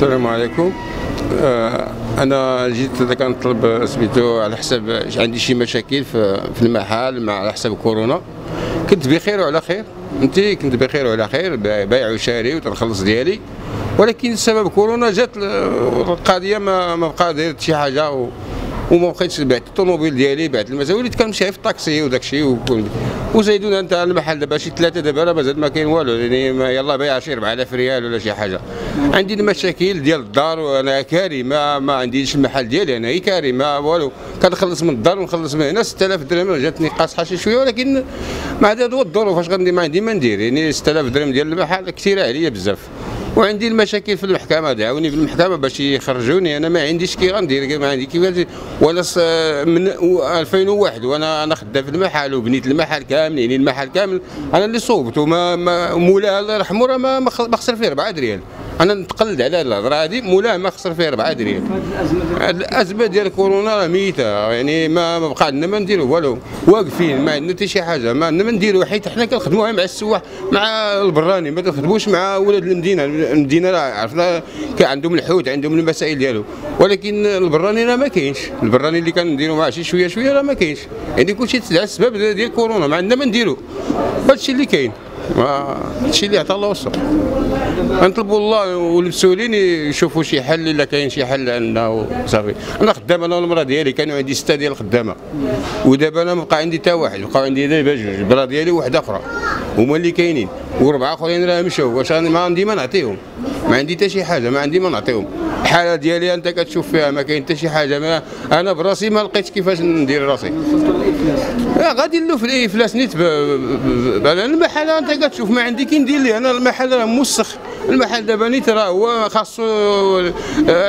السلام عليكم. انا جيت هذا كنطلب سميتو على حساب عندي شي مشاكل في المحل مع على حساب كورونا. كنت بخير وعلى خير، كنت بخير وعلى خير، بايع وشاري وتنخلص ديالي، ولكن سبب كورونا جات القضيه ما بقى دايرت شي حاجه وما بقيتش. بعت الطوموبيل ديالي، بعت المسا، وليت كنمشي في الطاكسي وداك الشيء. وزايدون انت على المحل دابا شي ثلاثه، دابا راه مازال ما كاين والو، يعني يلاه بايع شي 4000 ريال ولا شي حاجه. عندي المشاكل ديال الدار وانا كاري، ما عنديش المحل ديالي، انا كاري ما والو، كنخلص من الدار ونخلص من هنا 6000 درهم. جاتني قاصحه شي شويه، ولكن مع هذا هو الظروف، واش غندير؟ ما عندي ما ندير، يعني 6000 درهم ديال المحل كثيره عليا بزاف. وعندي المشاكل في المحكمه، دعاوني في المحكمه باش يخرجوني، انا ما عنديش كي غندير، ما عندي كيفاش. ولا من 2001 وانا خدام في المحل وبنيت المحل كامل، يعني المحل كامل انا اللي صوبته، مولاها الله يرحمه راه ما خسر فيه 4 دريال. انا نتقلد على الهضره هذه، مولاه ما خسر فيه 4 دريال. الازمه ديال كورونا راه ميته، يعني ما بقى عندنا ما نديرو والو، واقفين ما عندنا حتى شي حاجه، ما عندنا ما نديرو، حيت حنا كنخدمو مع السواح مع البراني، ما كنخدموش مع ولاد المدينه. المدينه راه عرفنا عندهم الحوت، عندهم المسائل ديالو، ولكن البراني راه ما كاينش. البراني اللي كنديرو معاه شي شويه شويه راه ما كاينش، يعني كلشي تدعى السبب ديال كورونا، ما عندنا ما نديرو. هادشي اللي كاين، هادشي اللي عطا الله وصل. غنطلبوا الله والمسؤولين يشوفوا شي حل الا كاين شي حل عندنا صافي. انا خدام، انا والمراه ديالي كانوا عندي 6 ديال الخدامه، ودابا انا ما بقى عندي حتى واحد، بقاو عندي دابا 2 البرا ديالي وواحده اخرى، هما اللي كاينين، و4 اخرين راه مشاو. واش انا ما عندي ما نعطيهم؟ ما عندي حتى شي حاجه، ما عندي ما نعطيهم. الحاله ديالي انت كتشوف فيها، ما كاين حتى شي حاجه، انا براسي ما لقيتش كيفاش ندير راسي. غادي له في الافلاس نيت المحل، انت كتشوف ما عندي كي ندير ليه. انا المحل راه موسخ، المحل دابا نيت راه هو خاصو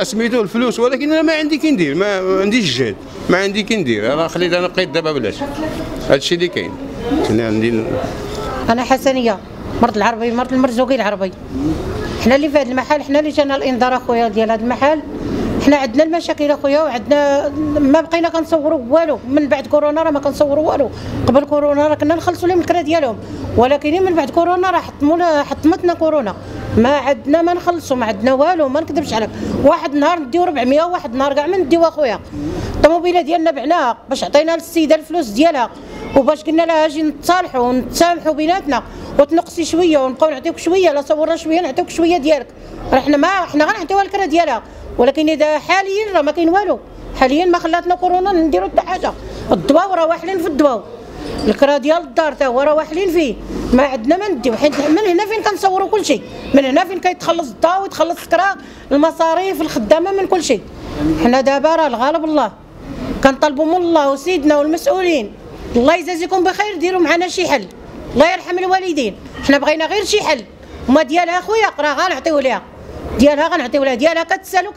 سميتو الفلوس، ولكن انا ما عندي كي ندير، ما عنديش الجهد، ما عندي كي ندير. انا خليت، انا بقيت دابا بلاش. هادشي اللي كاين. انا عندي انا حسنيه مرت العربي، مرت المرزوقي العربي. حنا اللي في هذا المحل، حنا اللي جانا الانذار اخويا ديال هذا المحل. حنا عندنا المشاكل اخويا، وعندنا ما بقينا كنصوروا والو. من بعد كورونا راه ما كنصوروا والو. قبل كورونا راه كنا نخلصوا لهم الكرا ديالهم، ولكن من بعد كورونا راه حطمتنا كورونا، ما عندنا ما نخلصوا، ما عندنا والو. ما نكذبش عليك، واحد النهار نديو 400، واحد النهار كاع ما نديو اخويا. الطوموبيله ديالنا بعناها باش عطينا للسيده الفلوس ديالها، وباش قلنا لها اجي نتصالحوا ونتسامحوا بيناتنا، وتنقصي شويه ونبقاو نعطيوك شويه، لا صورنا شويه نعطيوك شويه ديالك. راه حنا غنعطيوها الكرا ديالها، ولكن اذا حاليا راه ما كاين والو. حاليا ما خلاتنا كورونا نديرو حتى حاجه. الضواو راه واحلين في الضواو، الكرا ديال الدار تا هو راه واحلين فيه، ما عندنا ما نديو. حيت من هنا فين كنصوروا كل شيء، من هنا فين كيتخلص الضاو ويتخلص الكرا، المصاريف، الخدامه، من كل شيء. حنا دابا راه الغالب الله، كنطالبوا من الله وسيدنا والمسؤولين، الله يجازيكم بخير، ديروا معنا شي حل، الله يرحم الوالدين. حنا بغينا غير شي حل، وما ديالها خويا راه غنعطيو ليها، ديالها غنعطيو ليها، ديالها كتسالو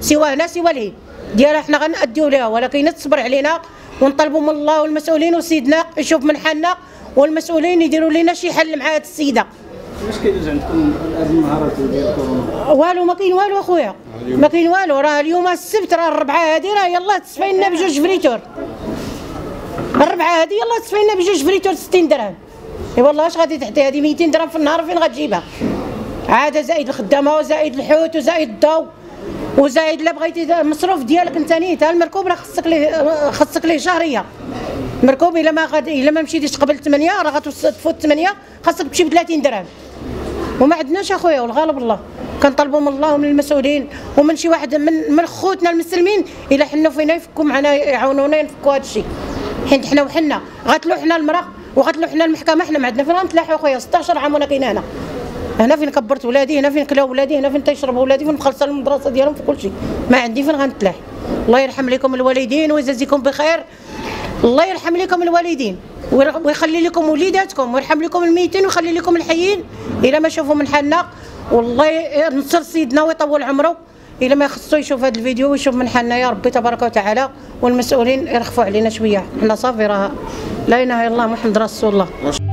سوا هنا سوا لهي، ديالها حنا غنأديو ليها، ولكن تصبر علينا ونطلبوا من الله والمسؤولين وسيدنا يشوف من حالنا، والمسؤولين يديروا لنا شي حل مع هاد السيده. واش كيدوز عندكم هاد النهارات ديال كورونا؟ والو ما كاين والو اخويا، ما كاين والو. راه اليوم السبت، راه الربعه هادي راه يلاه تصفي لنا بجوج فريتور، الربعه هادي يلاه تصفي لنا بجوج فريتور 60 درهم. اي والله اش غادي تعطي هذه 200 درهم في النهار؟ فين غتجيبها؟ عاده زائد الخدامه وزائد الحوت وزائد الضو وزائد لا بغيتي المصروف ديالك انت نيت. ها المركوب راه خصك ليه شهريه. المركوب الا ما مشيتيش قبل 8 راه غتفوت 8، خاصك تمشي ب 30 درهم. وما عندناش اخويا، والغالب الله. كنطلبوا من الله ومن المسؤولين ومن شي واحد من خوتنا المسلمين الا حنوا فينا يفكوا معنا، يعاونونا ينفكوا هذا الشيء. حيت حنا وحنا غتلوحنا المراه وغتلوحنا المحكمه، حنا ما عندنا فين غنتلاحوا اخويا. 16 عام وانا كاينه هنا فين كبرت ولادي، هنا فين كلاو ولادي، هنا فين تيشربوا ولادي، فين مخلصه المدرسه ديالهم، في كلشي. ما عندي فين غنتلاح. الله يرحم لكم الوالدين ويجازيكم بخير، الله يرحم لكم الوالدين ويخلي لكم وليداتكم، ويرحم لكم الميتين ويخلي لكم الحيين. الا ما شافوا من حالنا، والله ينصر سيدنا ويطول عمره. الا ما خصو يشوف هذا الفيديو ويشوف من حالنا، يا ربي تبارك وتعالى والمسؤولين يرخفوا علينا شويه. حنا صافي، راه لا اله الا الله محمد رسول الله.